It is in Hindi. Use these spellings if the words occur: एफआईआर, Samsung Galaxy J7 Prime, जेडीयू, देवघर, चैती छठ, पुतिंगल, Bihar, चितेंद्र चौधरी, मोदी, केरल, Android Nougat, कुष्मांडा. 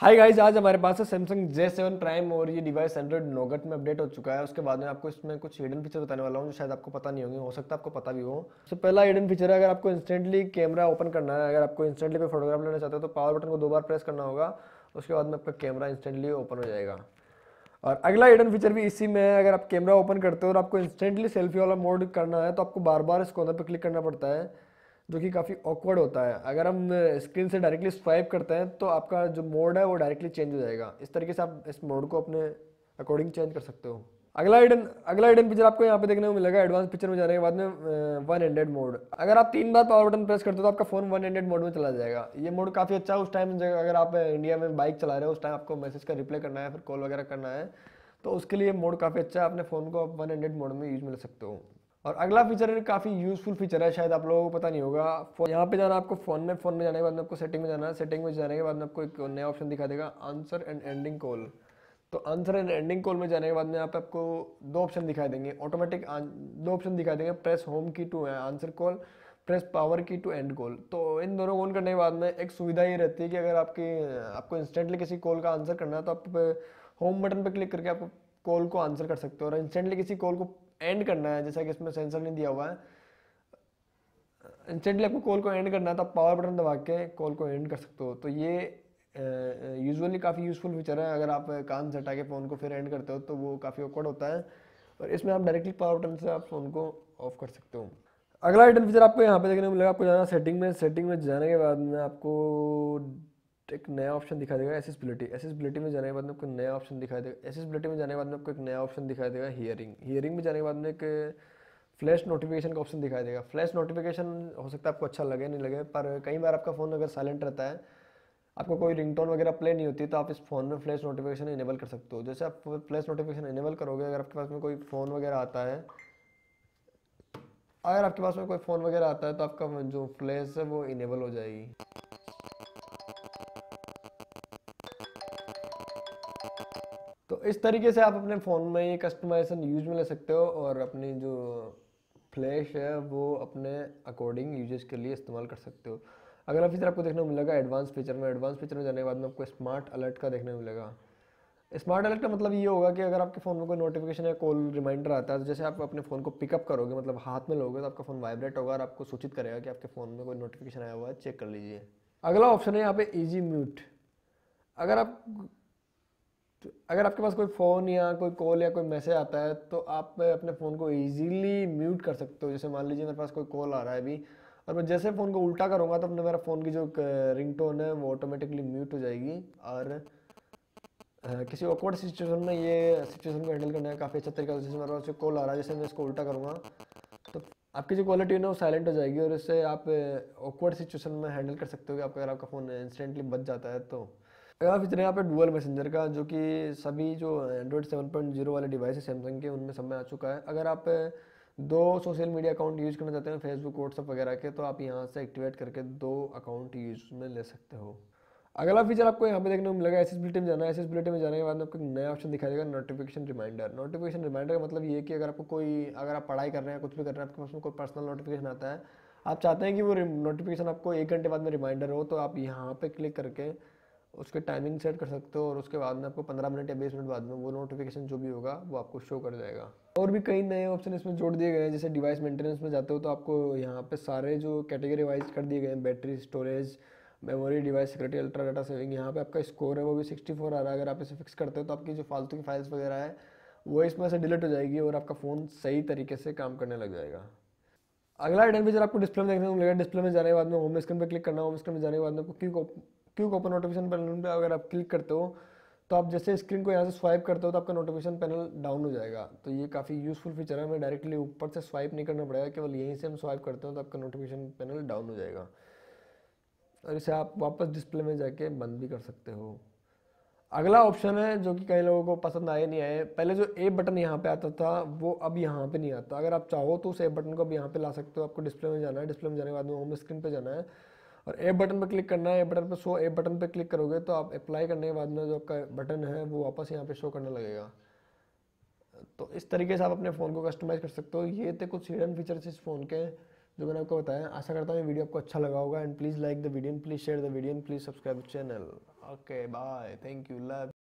हाय गाइस, आज हमारे पास है सैमसंग J7 प्राइम और ये डिवाइस एंड्रॉइड नोगट में अपडेट हो चुका है। उसके बाद में आपको इसमें कुछ हिडन फीचर बताने वाला हूँ जो शायद आपको पता नहीं होंगे, हो सकता है आपको पता भी हो। सबसे पहला हिडन फीचर है, अगर आपको इंस्टेंटली कैमरा ओपन करना है, अगर आपको इंस्टेंटली कोई फोटोग्राफ लेना चाहते हो तो पावर बटन को 2 बार प्रेस करना होगा, उसके बाद में आपका कैमरा इंस्टेंटली ओपन हो जाएगा। और अगला हिडन फीचर भी इसी में है, अगर आप कैमरा ओपन करते हो और आपको इंस्टेंटली सेल्फी वाला मोड करना है तो आपको बार बार इस कॉर्नर पर क्लिक करना पड़ता है, जो कि काफ़ी ऑकवर्ड होता है। अगर हम स्क्रीन से डायरेक्टली स्वाइप करते हैं तो आपका जो मोड है वो डायरेक्टली चेंज हो जाएगा। इस तरीके से आप इस मोड को अपने अकॉर्डिंग चेंज कर सकते हो। अगला हिडन फीचर आपको यहाँ पे देखने को मिलेगा एडवांस फीचर में जाने के बाद में 100 मोड। अगर आप 3 बार पावर बटन प्रेस करते हो तो आपका फ़ोन 100 मोड में चला जाएगा। ये मोड काफ़ी अच्छा है। उस टाइम अगर आप इंडिया में बाइक चला रहे हो, उस टाइम आपको मैसेज का रिप्लाई करना है, फिर कॉल वगैरह करना है, तो उसके लिए मोड काफ़ी अच्छा है। अपने फ़ोन को आप 100 मोड में यूज में ले सकते हो। और अगला फीचर काफ़ी यूजफुल फीचर है, शायद आप लोगों को पता नहीं होगा। यहाँ पे जाना आपको फ़ोन में जाने के बाद में आपको सेटिंग में जाना है। सेटिंग में जाने के बाद में आपको एक नया ऑप्शन दिखा देगा, आंसर एंड एंडिंग कॉल। तो आंसर एंड एंडिंग कॉल में जाने के बाद में यहाँ पे आपको 2 ऑप्शन दिखाई देंगे, ऑटोमेटिक 2 ऑप्शन दिखाई देंगे, press home key to answer call, press power key to end call. तो इन दोनों ऑन करने के बाद में एक सुविधा ये रहती है कि अगर आपको इंस्टेंटली किसी कॉल का आंसर करना है तो आप होम बटन पर क्लिक करके आप कॉल को आंसर कर सकते हो, और इंस्टेंटली किसी कॉल को एंड करना है, जैसा कि इसमें सेंसर नहीं दिया हुआ है, इंस्टेंटली आपको कॉल को एंड करना है तो पावर बटन दबा के कॉल को एंड कर सकते हो। तो ये यूजुअली काफ़ी यूजफुल फीचर है। अगर आप कान से हटा के फ़ोन को फिर एंड करते हो तो वो काफ़ी ऑकवर्ड होता है, और इसमें आप डायरेक्टली पावर बटन से आप फ़ोन को ऑफ कर सकते हो। अगला आइटम फीचर आपको यहाँ पे देखने को मिलेगा, आपको जाना सेटिंग में। सेटिंग में जाने के बाद में आपको एक नया ऑप्शन दिखा देगा, एसेसिबिलिटी में जाने के बाद में आपको नया ऑप्शन दिखा देगा। एसेसिबिलिटी में जाने के बाद में आपको एक नया ऑप्शन दिखा देगा, हियरिंग में जाने के बाद में एक फ्लैश नोटिफिकेशन का ऑप्शन दिखाई देगा। फ्लैश नोटिफिकेशन हो सकता है आपको अच्छा लगे नहीं लगे, पर कई बार आपका फ़ोन अगर साइलेंट रहता है, आपको कोई रिंगटोन वगैरह प्ले नहीं होती, तो आप इस फ़ोन में फ्लैश नोटिफिकेशन इनेबल कर सकते हो। जैसे आप फ्लैश नोटिफिकेशन इनेबल करोगे, अगर आपके पास में कोई फ़ोन वगैरह आता है तो आपका जो फ्लैश है वो इनेबल हो जाएगी। तो इस तरीके से आप अपने फ़ोन में ये कस्टमाइजेशन यूज में ले सकते हो, और अपनी जो फ्लैश है वो अपने अकॉर्डिंग यूजेस के लिए इस्तेमाल कर सकते हो। अगला फीचर आपको देखने को मिलेगा एडवांस फीचर में। एडवांस फीचर में जाने के बाद में आपको स्मार्ट अलर्ट का देखने को मिलेगा। स्मार्ट अलर्ट का मतलब ये होगा कि अगर आपके फ़ोन में कोई नोटिफिकेशन या कॉल रिमाइंडर आता है, तो जैसे आप अपने फ़ोन को पिकअप करोगे, मतलब हाथ में लोगे, तो आपका फ़ोन वाइब्रेट होगा और आपको सूचित करेगा कि आपके फ़ोन में कोई नोटिफिकेशन आया हुआ है, चेक कर लीजिए। अगला ऑप्शन है यहाँ पे ईजी म्यूट। अगर आपके पास कोई फ़ोन या कोई कॉल या कोई मैसेज आता है तो आप अपने फ़ोन को इजीली म्यूट कर सकते हो। जैसे मान लीजिए मेरे पास कोई कॉल आ रहा है अभी, और मैं जैसे फ़ोन को उल्टा करूँगा तो अपने मेरा फ़ोन की जो रिंगटोन है वो ऑटोमेटिकली म्यूट हो जाएगी, और किसी ऑकवर्ड सिचुएशन में ये सिचुएशन को हैंडल करने का काफ़ी अच्छा तरीका। जैसे मेरे पास कॉल आ रहा है, जैसे मैं इसको उल्टा करूँगा तो आपकी जो क्वालिटी है ना वो साइलेंट हो जाएगी, और इससे आप ऑकवर्ड सिचुएशन में हैंडल कर सकते हो कि आपका अगर आपका फ़ोन इंस्टेंटली बच जाता है। तो अगला फीचर है यहाँ पे डुअल मैसेंजर का, जो कि सभी जो एंड्रॉइड 7.0 वाले डिवाइस है सैमसंग के उनमें सब में आ चुका है। अगर आप 2 सोशल मीडिया अकाउंट यूज़ करना चाहते हैं, फेसबुक व्हाट्सअप वगैरह के, तो आप यहाँ से एक्टिवेट करके 2 अकाउंट यूज में ले सकते हो। अगला फीचर आपको यहाँ पे देखने को मिलेगा, एसेसिबिलिटी में जाना है। एसेसिबिलिटी में जाने के बाद आपको नया ऑप्शन दिखाई देगा, नोटिफिकेशन रिमाइंडर। नोटिफिकेशन रिमाइंडर का मतलब ये है कि अगर आप पढ़ाई कर रहे हैं, कुछ भी कर रहे हैं, आपके पास में कोई पर्सनल नोटिफिकेशन आता है, आप चाहते हैं कि वो नोटिफिकेशन आपको 1 घंटे बाद में रिमाइंडर हो, तो आप यहाँ पर क्लिक करके उसके टाइमिंग सेट कर सकते हो, और उसके बाद में आपको 15 मिनट या 20 मिनट बाद में वो नोटिफिकेशन जो भी होगा वो आपको शो कर जाएगा। और भी कई नए ऑप्शन इसमें जोड़ दिए गए हैं। जैसे डिवाइस मेंटेनेंस में जाते हो तो आपको यहाँ पे सारे जो कैटेगरी वाइज कर दिए गए हैं, battery, storage, memory, device security, ultra data saving. यहाँ पर आपका स्कोर है वो भी 64 आ रहा है। अगर आप इसे फिक्स करते हो तो आपकी जो फालतू की फाइल्स वगैरह है वो इसमें से डिलीट हो जाएगी, और आपका फ़ोन सही तरीके से काम करने लग जाएगा। अगला आइटम फीचर आपको डिस्प्ले में देखने को मिलेगा। डिस्प्ले में जाने के बाद में होम स्क्रीन पर क्लिक करना। होम स्क्रीन में जाने के बाद में आपको क्यों ओपन नोटिफिकेशन पैनल पर अगर आप क्लिक करते हो तो आप जैसे स्क्रीन को यहाँ से स्वाइप करते हो तो आपका नोटिफिकेशन पैनल डाउन हो जाएगा। तो ये काफ़ी यूजफुल फीचर है, हमें डायरेक्टली ऊपर से स्वाइप नहीं करना पड़ेगा, केवल यहीं से हम स्वाइप करते हो तो आपका नोटिफिकेशन पैनल डाउन हो जाएगा, और इसे आप वापस डिस्प्ले में जाके बंद भी कर सकते हो। अगला ऑप्शन है जो कि कई लोगों को पसंद आए नहीं आए। पहले जो ए बटन यहाँ पे आता था वो अब यहाँ पे नहीं आता। अगर आप चाहो तो उस ए बटन को अब यहाँ पे ला सकते हो। आपको डिस्प्ले में जाना है, डिस्प्ले में जाने के बाद में होम स्क्रीन पे जाना है और ए बटन पे क्लिक करना है। ए बटन पे शो ए बटन पे क्लिक करोगे तो आप अप्लाई करने के बाद में जो आपका बटन है वो वापस यहाँ पे शो करने लगेगा। तो इस तरीके से आप अपने फ़ोन को कस्टमाइज़ कर सकते हो। ये थे कुछ हिडन फीचर्स इस फ़ोन के जो मैंने आपको बताया। आशा करता हूँ ये वीडियो आपको अच्छा लगा होगा। And please like the video, please share the video, please subscribe channel. Okay, bye. Thank you. Love.